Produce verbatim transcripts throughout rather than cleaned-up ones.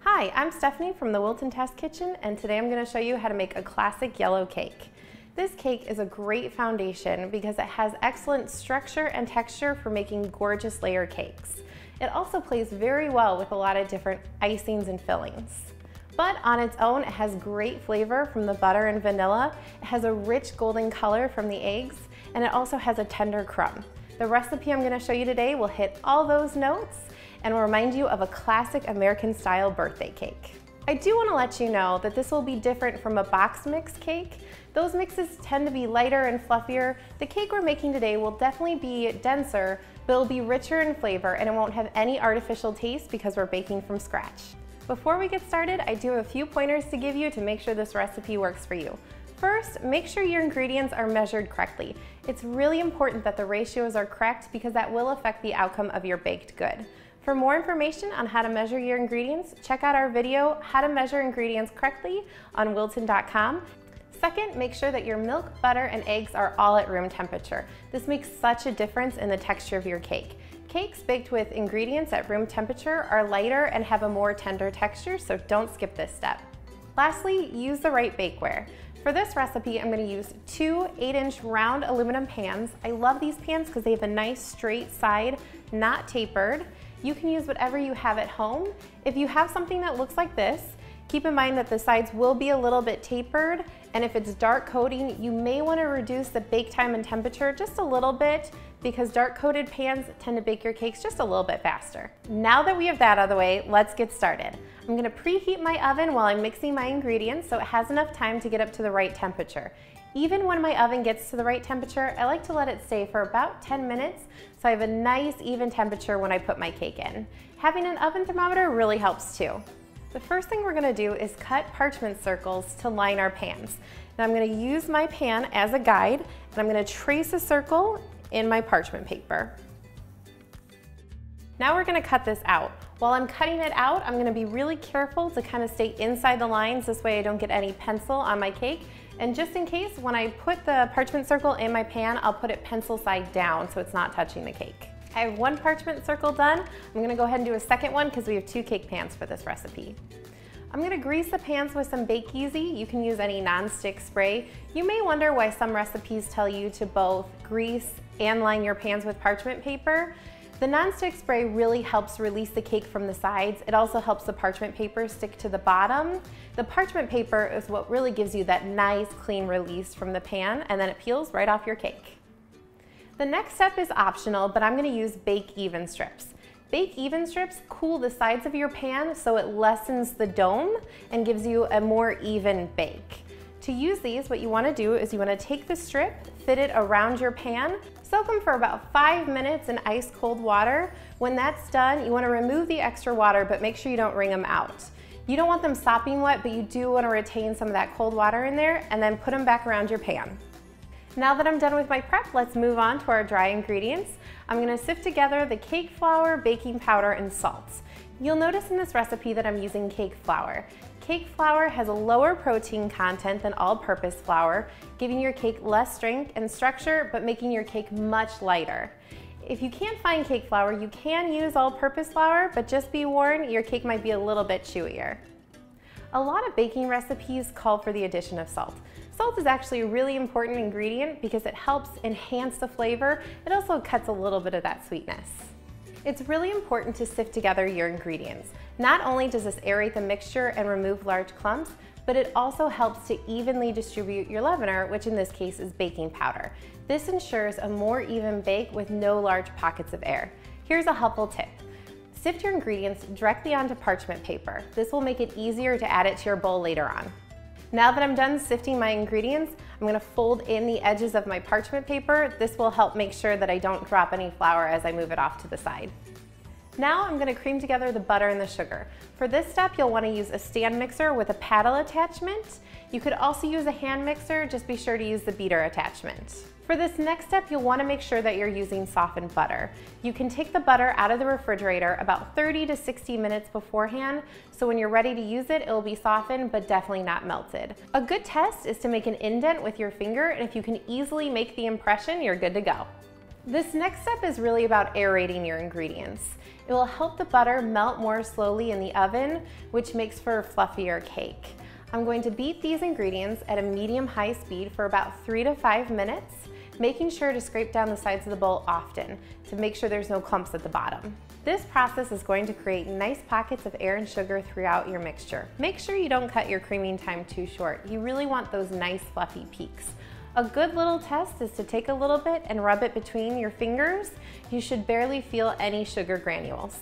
Hi, I'm Stephanie from the Wilton Test Kitchen, and today I'm going to show you how to make a classic yellow cake. This cake is a great foundation because it has excellent structure and texture for making gorgeous layer cakes. It also plays very well with a lot of different icings and fillings. But on its own, it has great flavor from the butter and vanilla, it has a rich golden color from the eggs, and it also has a tender crumb. The recipe I'm going to show you today will hit all those notes and will remind you of a classic American-style birthday cake. I do want to let you know that this will be different from a box mix cake. Those mixes tend to be lighter and fluffier. The cake we're making today will definitely be denser, but it'll be richer in flavor and it won't have any artificial taste because we're baking from scratch. Before we get started, I do have a few pointers to give you to make sure this recipe works for you. First, make sure your ingredients are measured correctly. It's really important that the ratios are correct because that will affect the outcome of your baked good. For more information on how to measure your ingredients, check out our video, How to Measure Ingredients Correctly, on Wilton dot com. Second, make sure that your milk, butter, and eggs are all at room temperature. This makes such a difference in the texture of your cake. Cakes baked with ingredients at room temperature are lighter and have a more tender texture, so don't skip this step. Lastly, use the right bakeware. For this recipe, I'm going to use two eight inch round aluminum pans. I love these pans because they have a nice straight side, not tapered. You can use whatever you have at home. If you have something that looks like this, keep in mind that the sides will be a little bit tapered, and if it's dark coating, you may want to reduce the bake time and temperature just a little bit because dark coated pans tend to bake your cakes just a little bit faster. Now that we have that out of the way, let's get started. I'm going to preheat my oven while I'm mixing my ingredients so it has enough time to get up to the right temperature. Even when my oven gets to the right temperature, I like to let it stay for about ten minutes so I have a nice even temperature when I put my cake in. Having an oven thermometer really helps too. The first thing we're going to do is cut parchment circles to line our pans. Now I'm going to use my pan as a guide and I'm going to trace a circle in my parchment paper. Now we're going to cut this out. While I'm cutting it out, I'm going to be really careful to kind of stay inside the lines, this way I don't get any pencil on my cake. And just in case, when I put the parchment circle in my pan, I'll put it pencil side down so it's not touching the cake. I have one parchment circle done. I'm going to go ahead and do a second one because we have two cake pans for this recipe. I'm going to grease the pans with some Bake Easy. You can use any nonstick spray. You may wonder why some recipes tell you to both grease and line your pans with parchment paper. The nonstick spray really helps release the cake from the sides. It also helps the parchment paper stick to the bottom. The parchment paper is what really gives you that nice clean release from the pan, and then it peels right off your cake. The next step is optional, but I'm going to use Bake Even strips. Bake Even strips cool the sides of your pan so it lessens the dome and gives you a more even bake. To use these, what you want to do is you want to take the strip, fit it around your pan, soak them for about five minutes in ice cold water. When that's done, you want to remove the extra water, but make sure you don't wring them out. You don't want them sopping wet, but you do want to retain some of that cold water in there, and then put them back around your pan. Now that I'm done with my prep, let's move on to our dry ingredients. I'm going to sift together the cake flour, baking powder, and salt. You'll notice in this recipe that I'm using cake flour. Cake flour has a lower protein content than all-purpose flour, giving your cake less strength and structure, but making your cake much lighter. If you can't find cake flour, you can use all-purpose flour, but just be warned, your cake might be a little bit chewier. A lot of baking recipes call for the addition of salt. Salt is actually a really important ingredient because it helps enhance the flavor. It also cuts a little bit of that sweetness. It's really important to sift together your ingredients. Not only does this aerate the mixture and remove large clumps, but it also helps to evenly distribute your leavener, which in this case is baking powder. This ensures a more even bake with no large pockets of air. Here's a helpful tip. Sift your ingredients directly onto parchment paper. This will make it easier to add it to your bowl later on. Now that I'm done sifting my ingredients, I'm going to fold in the edges of my parchment paper. This will help make sure that I don't drop any flour as I move it off to the side. Now I'm going to cream together the butter and the sugar. For this step, you'll want to use a stand mixer with a paddle attachment. You could also use a hand mixer, just be sure to use the beater attachment. For this next step, you'll want to make sure that you're using softened butter. You can take the butter out of the refrigerator about thirty to sixty minutes beforehand, so when you're ready to use it, it'll be softened but definitely not melted. A good test is to make an indent with your finger, and if you can easily make the impression, you're good to go. This next step is really about aerating your ingredients. It will help the butter melt more slowly in the oven, which makes for a fluffier cake. I'm going to beat these ingredients at a medium-high speed for about three to five minutes, making sure to scrape down the sides of the bowl often to make sure there's no clumps at the bottom. This process is going to create nice pockets of air and sugar throughout your mixture. Make sure you don't cut your creaming time too short. You really want those nice fluffy peaks. A good little test is to take a little bit and rub it between your fingers. You should barely feel any sugar granules.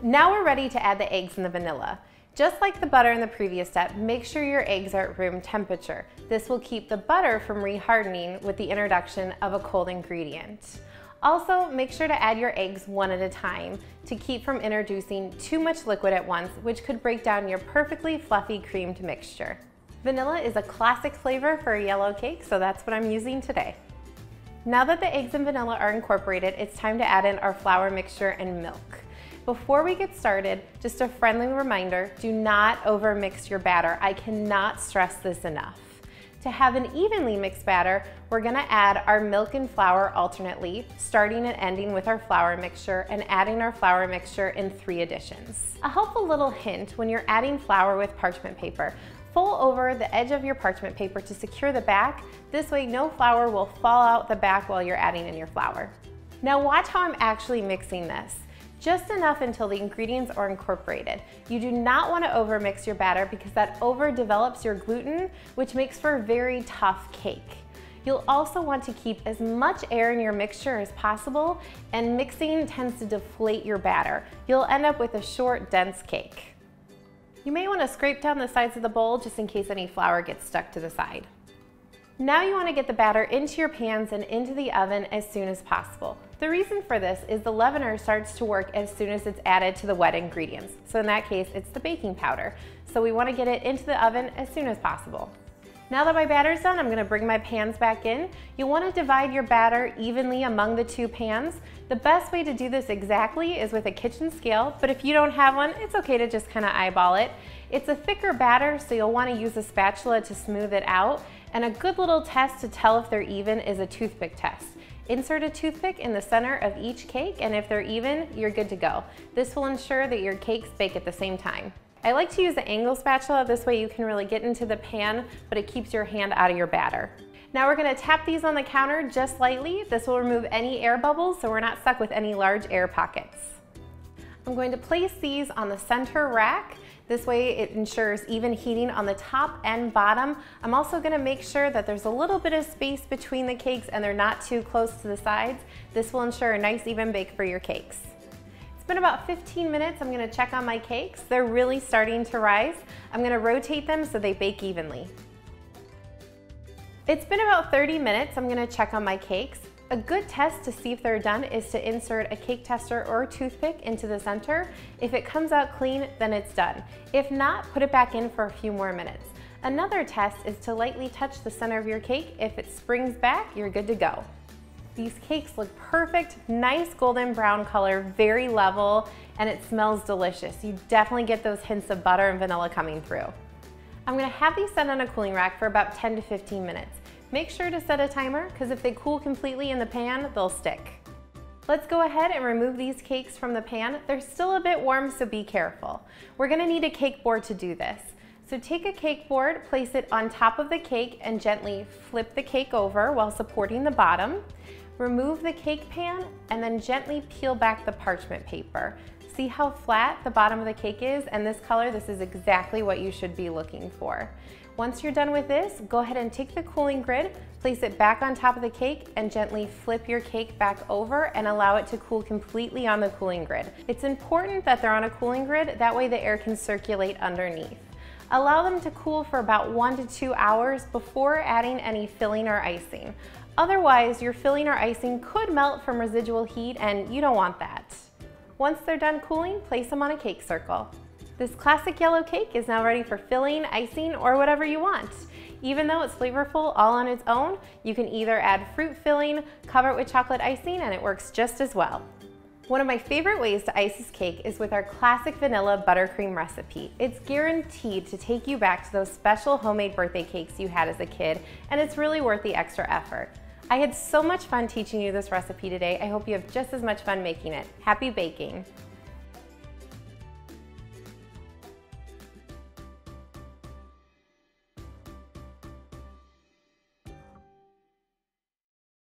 Now we're ready to add the eggs and the vanilla. Just like the butter in the previous step, make sure your eggs are at room temperature. This will keep the butter from rehardening with the introduction of a cold ingredient. Also, make sure to add your eggs one at a time to keep from introducing too much liquid at once, which could break down your perfectly fluffy creamed mixture. Vanilla is a classic flavor for a yellow cake, so that's what I'm using today. Now that the eggs and vanilla are incorporated, it's time to add in our flour mixture and milk. Before we get started, just a friendly reminder, do not overmix your batter. I cannot stress this enough. To have an evenly mixed batter, we're gonna add our milk and flour alternately, starting and ending with our flour mixture and adding our flour mixture in three additions. A helpful little hint when you're adding flour with parchment paper, fold over the edge of your parchment paper to secure the back. This way no flour will fall out the back while you're adding in your flour. Now watch how I'm actually mixing this. Just enough until the ingredients are incorporated. You do not want to overmix your batter because that overdevelops your gluten, which makes for a very tough cake. You'll also want to keep as much air in your mixture as possible, and mixing tends to deflate your batter. You'll end up with a short, dense cake. You may want to scrape down the sides of the bowl just in case any flour gets stuck to the side. Now you want to get the batter into your pans and into the oven as soon as possible. The reason for this is the leavener starts to work as soon as it's added to the wet ingredients. So in that case, it's the baking powder. So we want to get it into the oven as soon as possible. Now that my batter's done, I'm going to bring my pans back in. You'll want to divide your batter evenly among the two pans. The best way to do this exactly is with a kitchen scale, but if you don't have one, it's okay to just kind of eyeball it. It's a thicker batter, so you'll want to use a spatula to smooth it out, and a good little test to tell if they're even is a toothpick test. Insert a toothpick in the center of each cake, and if they're even, you're good to go. This will ensure that your cakes bake at the same time. I like to use the angle spatula, this way you can really get into the pan, but it keeps your hand out of your batter. Now we're gonna tap these on the counter just lightly. This will remove any air bubbles so we're not stuck with any large air pockets. I'm going to place these on the center rack. This way it ensures even heating on the top and bottom. I'm also gonna make sure that there's a little bit of space between the cakes and they're not too close to the sides. This will ensure a nice even bake for your cakes. It's been about fifteen minutes. I'm gonna check on my cakes. They're really starting to rise. I'm gonna rotate them so they bake evenly. It's been about thirty minutes. I'm gonna check on my cakes. A good test to see if they're done is to insert a cake tester or a toothpick into the center. If it comes out clean, then it's done. If not, put it back in for a few more minutes. Another test is to lightly touch the center of your cake. If it springs back, you're good to go. These cakes look perfect, nice golden brown color, very level, and it smells delicious. You definitely get those hints of butter and vanilla coming through. I'm gonna have these set on a cooling rack for about ten to fifteen minutes. Make sure to set a timer, because if they cool completely in the pan, they'll stick. Let's go ahead and remove these cakes from the pan. They're still a bit warm, so be careful. We're gonna need a cake board to do this. So take a cake board, place it on top of the cake, and gently flip the cake over while supporting the bottom. Remove the cake pan and then gently peel back the parchment paper. See how flat the bottom of the cake is, and this color, this is exactly what you should be looking for. Once you're done with this, go ahead and take the cooling grid, place it back on top of the cake, and gently flip your cake back over and allow it to cool completely on the cooling grid. It's important that they're on a cooling grid, that way the air can circulate underneath. Allow them to cool for about one to two hours before adding any filling or icing. Otherwise, your filling or icing could melt from residual heat, and you don't want that. Once they're done cooling, place them on a cake circle. This classic yellow cake is now ready for filling, icing, or whatever you want. Even though it's flavorful all on its own, you can either add fruit filling, cover it with chocolate icing, and it works just as well. One of my favorite ways to ice this cake is with our classic vanilla buttercream recipe. It's guaranteed to take you back to those special homemade birthday cakes you had as a kid, and it's really worth the extra effort. I had so much fun teaching you this recipe today. I hope you have just as much fun making it. Happy baking!